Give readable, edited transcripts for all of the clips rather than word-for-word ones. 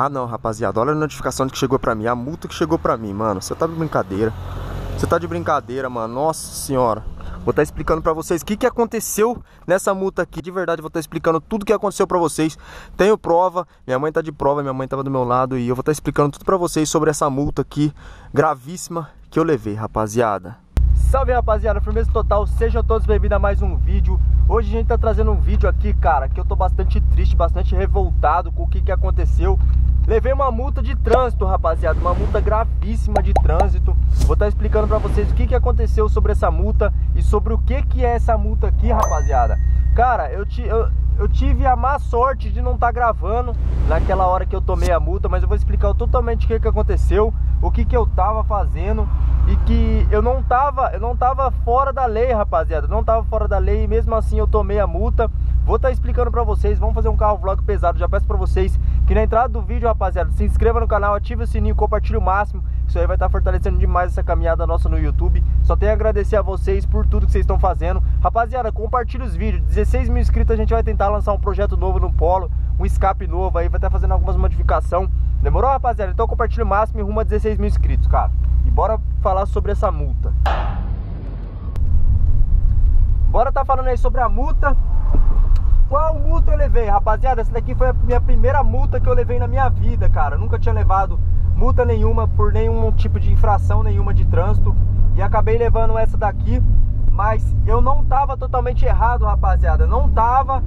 Ah não, rapaziada, olha a notificação que chegou pra mim, a multa que chegou pra mim, mano. Você tá de brincadeira. Você tá de brincadeira, mano. Nossa senhora. Vou estar explicando pra vocês o que aconteceu nessa multa aqui. De verdade, vou estar explicando tudo o que aconteceu pra vocês. Tenho prova, minha mãe tá de prova, minha mãe tava do meu lado. E eu vou estar explicando tudo pra vocês sobre essa multa aqui, gravíssima, que eu levei, rapaziada. Salve, rapaziada, firmeza total. Sejam todos bem-vindos a mais um vídeo. Hoje a gente tá trazendo um vídeo aqui, cara, que eu tô bastante triste, bastante revoltado com o que aconteceu. Levei uma multa de trânsito, rapaziada, uma multa gravíssima de trânsito. Vou estar explicando pra vocês o que aconteceu sobre essa multa e sobre o que é essa multa aqui, rapaziada. Cara, eu tive a má sorte de não estar gravando naquela hora que eu tomei a multa, mas eu vou explicar totalmente o que aconteceu, o que eu tava fazendo e que eu não tava fora da lei, rapaziada. Eu não tava fora da lei e mesmo assim eu tomei a multa. Vou estar explicando pra vocês, vamos fazer um carro vlog pesado. Já peço pra vocês que na entrada do vídeo, rapaziada, se inscreva no canal, ative o sininho, compartilhe o máximo. Isso aí vai estar fortalecendo demais essa caminhada nossa no YouTube. Só tenho a agradecer a vocês por tudo que vocês estão fazendo. Rapaziada, compartilhe os vídeos. 16 mil inscritos, a gente vai tentar lançar um projeto novo no Polo, um escape novo aí, vai estar fazendo algumas modificações. Demorou, rapaziada? Então compartilhe o máximo e rumo a 16 mil inscritos, cara. E bora falar sobre essa multa. Bora tá falando aí sobre a multa. Qual multa eu levei, rapaziada? Essa daqui foi a minha primeira multa que eu levei na minha vida, cara. Eu nunca tinha levado multa nenhuma por nenhum tipo de infração nenhuma de trânsito. E acabei levando essa daqui. Mas eu não tava totalmente errado, rapaziada. Não tava.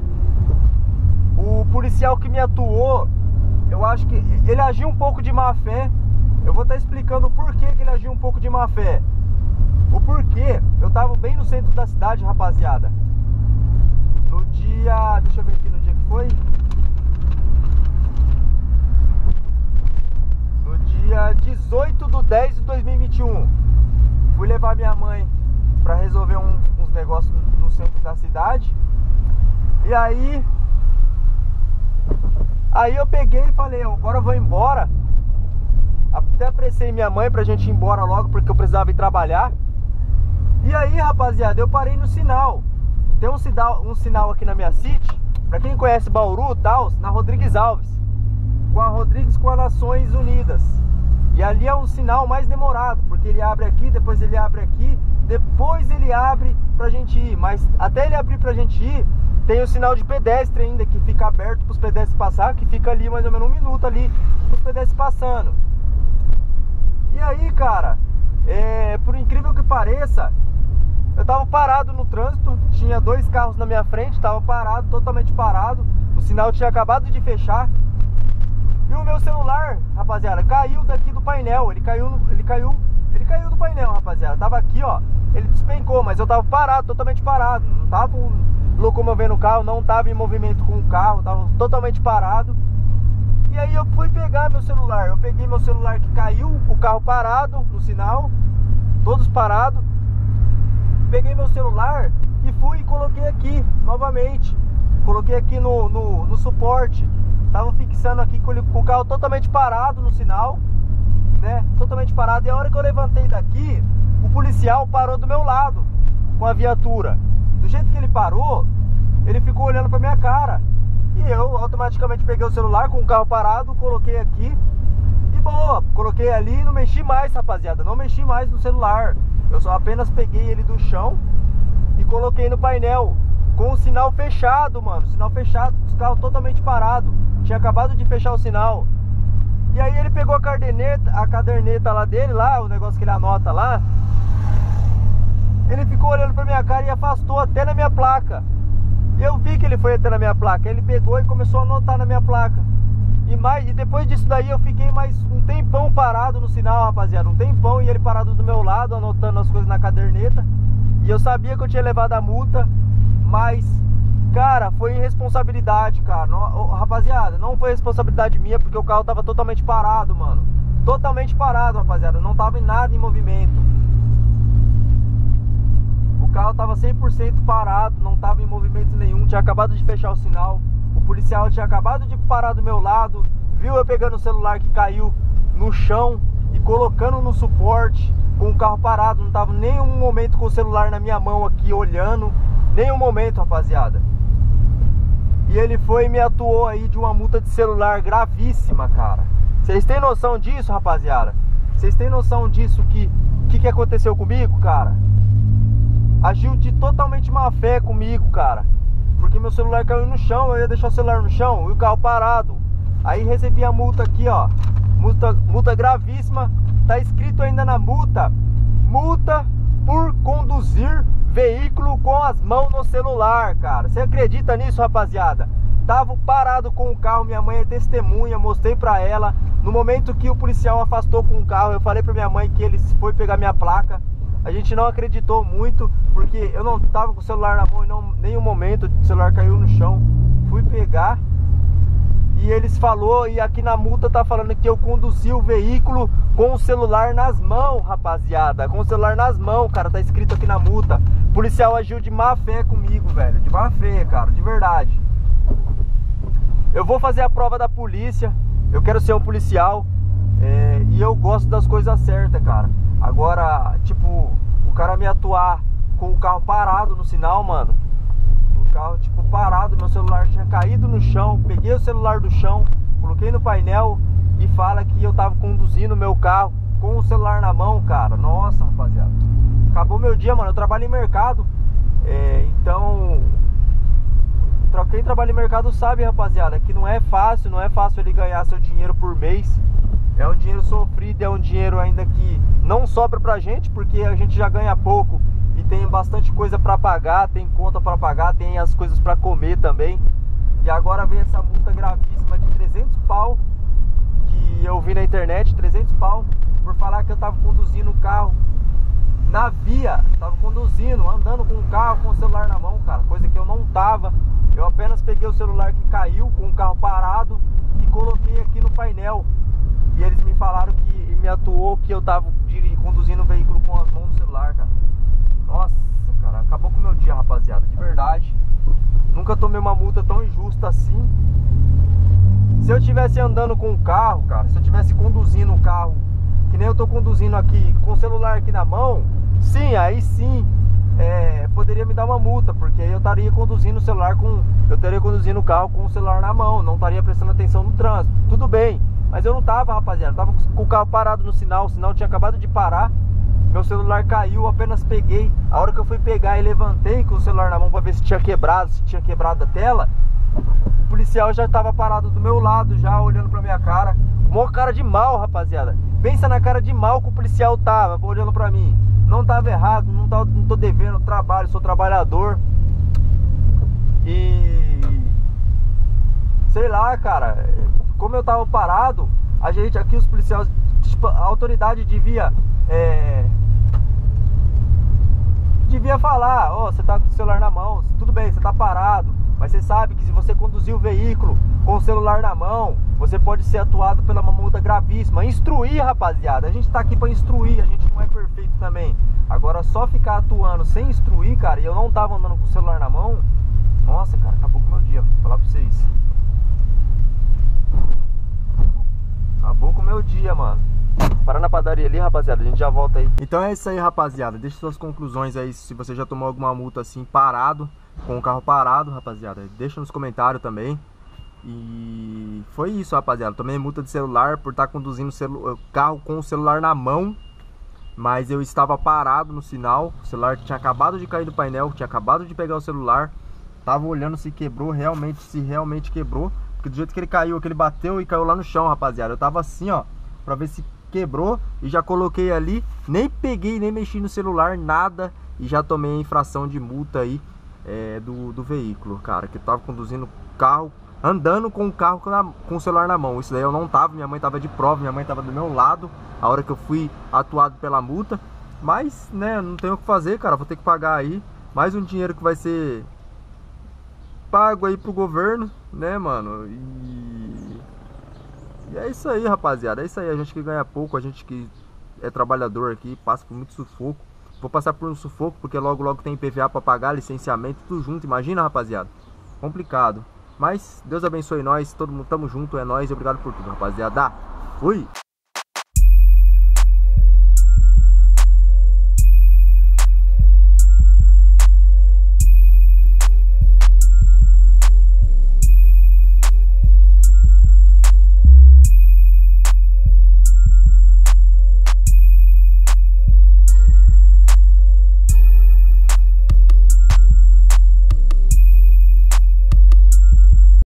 O policial que me atuou, eu acho que ele agiu um pouco de má fé. Eu vou estar explicando o porquê que ele agiu um pouco de má fé. O porquê. Eu tava bem no centro da cidade, rapaziada. No dia... deixa eu ver aqui no dia que foi. No dia 18/10/2021. Fui levar minha mãe pra resolver uns negócios no centro da cidade. E aí... aí eu peguei e falei, agora eu vou embora. Até apressei minha mãe pra gente ir embora logo, porque eu precisava ir trabalhar. E aí, rapaziada, eu parei no sinal. Tem um sinal aqui na minha city, pra quem conhece Bauru, Taos, na Rodrigues Alves, com a Rodrigues com as Nações Unidas. E ali é um sinal mais demorado, porque ele abre aqui, depois ele abre aqui, depois ele abre pra gente ir. Mas até ele abrir pra gente ir, tem o sinal de pedestre ainda, que fica aberto pros pedestres passar, que fica ali mais ou menos um minuto ali, pros pedestres passando. E aí, cara, por incrível que pareça, eu tava parado no trânsito, tinha dois carros na minha frente, tava parado, totalmente parado. O sinal tinha acabado de fechar. E o meu celular, rapaziada, caiu daqui do painel. Ele caiu do painel, rapaziada. Tava aqui, ó. Ele despencou, mas eu tava parado, totalmente parado. Não tava locomovendo o carro, não tava em movimento com o carro, tava totalmente parado. E aí eu fui pegar meu celular. Eu peguei meu celular que caiu, o carro parado no sinal, todos parados. Peguei meu celular e fui e coloquei aqui novamente. Coloquei aqui no suporte. Tava fixando aqui com o carro totalmente parado no sinal, né? Totalmente parado. E a hora que eu levantei daqui, o policial parou do meu lado com a viatura. Do jeito que ele parou, ele ficou olhando pra minha cara. E eu automaticamente peguei o celular com o carro parado, coloquei aqui. E boa, coloquei ali e não mexi mais, rapaziada. Não mexi mais no celular. Eu só apenas peguei ele do chão e coloquei no painel com o sinal fechado, mano. Sinal fechado, o carro totalmente parado. Tinha acabado de fechar o sinal. E aí ele pegou a caderneta lá dele, lá, o negócio que ele anota lá. Ele ficou olhando pra minha cara e afastou até na minha placa. E eu vi que ele foi até na minha placa. Ele pegou e começou a anotar na minha placa. E depois disso daí eu fiquei mais um tempão parado no sinal, rapaziada. Um tempão, e ele parado do meu lado, anotando as coisas na caderneta. E eu sabia que eu tinha levado a multa, mas, cara, foi irresponsabilidade, cara. Rapaziada, não foi responsabilidade minha, porque o carro tava totalmente parado, mano. Totalmente parado, rapaziada. Não tava em nada em movimento. O carro tava 100% parado, não tava em movimento nenhum. Tinha acabado de fechar o sinal. O policial tinha acabado de parar do meu lado, viu eu pegando o celular que caiu no chão e colocando no suporte com o carro parado. Não tava nenhum momento com o celular na minha mão aqui olhando, nenhum momento, rapaziada. E ele foi e me atuou aí de uma multa de celular gravíssima, cara. Vocês têm noção disso, rapaziada? Vocês têm noção disso? Que aconteceu comigo, cara? Agiu de totalmente má fé comigo, cara. Porque meu celular caiu no chão, eu ia deixar o celular no chão e o carro parado. Aí recebi a multa aqui, ó. Multa gravíssima. Tá escrito ainda na multa: multa por conduzir veículo com as mãos no celular, cara. Você acredita nisso, rapaziada? Tava parado com o carro, minha mãe é testemunha, mostrei pra ela. No momento que o policial afastou com o carro, eu falei pra minha mãe que ele foi pegar minha placa. A gente não acreditou muito, porque eu não tava com o celular na mão em nenhum momento. O celular caiu no chão, fui pegar. E eles falou, e aqui na multa tá falando que eu conduzi o veículo com o celular nas mãos, rapaziada. Com o celular nas mãos, cara, tá escrito aqui na multa. O policial agiu de má fé comigo, velho. De má fé, cara, de verdade. Eu vou fazer a prova da polícia. Eu quero ser um policial, e eu gosto das coisas certas, cara. Agora, tipo, o cara me atuar com o carro parado no sinal, mano. Carro, tipo, parado, meu celular tinha caído no chão. Peguei o celular do chão, coloquei no painel e fala que eu tava conduzindo meu carro com o celular na mão, cara. Nossa, rapaziada, acabou meu dia, mano. Eu trabalho em mercado, então quem trabalha em mercado sabe, rapaziada, que não é fácil ele ganhar seu dinheiro por mês. É um dinheiro sofrido, é um dinheiro ainda que não sobra pra gente, porque a gente já ganha pouco. E tem bastante coisa pra pagar, tem conta pra pagar, tem as coisas pra comer também. E agora vem essa multa gravíssima de 300 pau, que eu vi na internet, 300 pau, por falar que eu tava conduzindo o carro na via. Tava conduzindo, andando com o carro, com o celular na mão, cara, coisa que eu não tava. Eu apenas peguei o celular que caiu, com o carro parado, e coloquei aqui no painel. E eles me falaram que, me atuou que eu tava conduzindo o veículo com as mãos no celular, cara. Nossa, cara, acabou com o meu dia, rapaziada, de verdade. Nunca tomei uma multa tão injusta assim. Se eu estivesse andando com o carro, cara, se eu estivesse conduzindo o carro, que nem eu tô conduzindo aqui, com o celular aqui na mão, sim, aí sim, poderia me dar uma multa, porque aí eu estaria conduzindo o celular o carro com o celular na mão, não estaria prestando atenção no trânsito, tudo bem. Mas eu não tava, rapaziada, eu tava com o carro parado no sinal, o sinal tinha acabado de parar. Meu celular caiu, apenas peguei. A hora que eu fui pegar e levantei com o celular na mão pra ver se tinha quebrado, a tela, o policial já tava parado do meu lado, já olhando pra minha cara. Mó cara de mal, rapaziada. Pensa na cara de mal que o policial tava olhando pra mim. Não tava errado, não tô devendo trabalho, sou trabalhador. E... sei lá, cara, como eu tava parado, a gente aqui, os policiais, a autoridade devia... devia falar: ó, você tá com o celular na mão, tudo bem, você tá parado, mas você sabe que se você conduzir o veículo com o celular na mão, você pode ser atuado pela uma multa gravíssima. Instruir, rapaziada, a gente tá aqui pra instruir, a gente não é perfeito também. Agora, só ficar atuando sem instruir, cara, e eu não tava andando com o celular na mão. Nossa, cara, acabou com o meu dia, vou falar pra vocês. Acabou com o meu dia, mano. Parar na padaria ali, rapaziada, a gente já volta aí. Então é isso aí, rapaziada, deixa suas conclusões aí. Se você já tomou alguma multa assim, parado, com o carro parado, rapaziada, deixa nos comentários também. E foi isso, rapaziada. Tomei multa de celular por estar conduzindo o carro com o celular na mão, mas eu estava parado no sinal. O celular tinha acabado de cair do painel, tinha acabado de pegar o celular, tava olhando se quebrou realmente, quebrou. Porque do jeito que ele caiu, que ele bateu e caiu lá no chão, rapaziada, eu tava assim, ó, pra ver se quebrou, e já coloquei ali, nem peguei, nem mexi no celular, nada, e já tomei a infração de multa aí do veículo, cara, que eu tava conduzindo o carro, andando com o carro com o celular na mão. Isso daí eu não tava, minha mãe tava de prova, minha mãe tava do meu lado, a hora que eu fui atuado pela multa. Mas, né, não tenho o que fazer, cara, vou ter que pagar aí, mais um dinheiro que vai ser pago aí pro governo, né, mano, E é isso aí, rapaziada, é isso aí, a gente que ganha pouco, a gente que é trabalhador aqui, passa por muito sufoco. Vou passar por um sufoco, porque logo logo tem IPVA pra pagar, licenciamento, tudo junto, imagina, rapaziada. Complicado, mas Deus abençoe nós, todo mundo, tamo junto, é nóis, obrigado por tudo, rapaziada, fui!